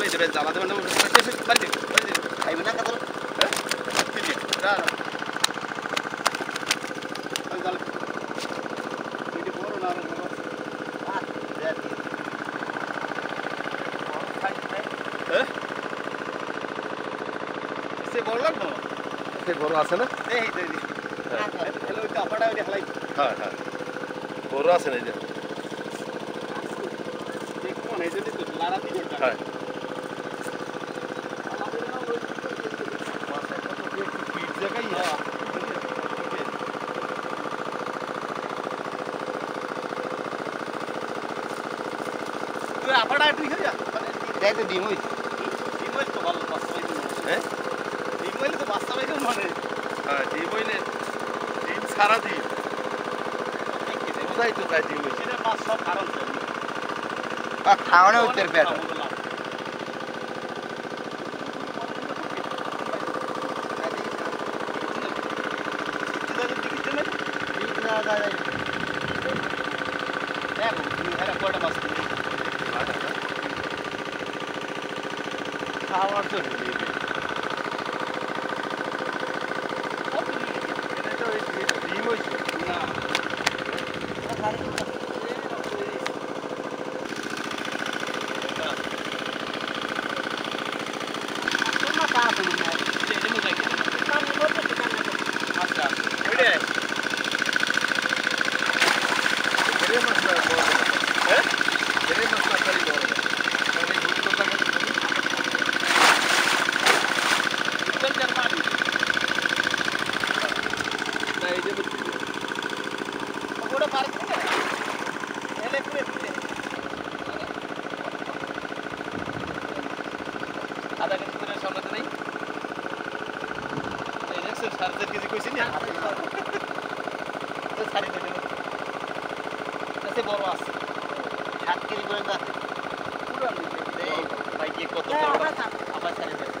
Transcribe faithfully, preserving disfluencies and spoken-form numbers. Hello, I don't know if they're better. What do you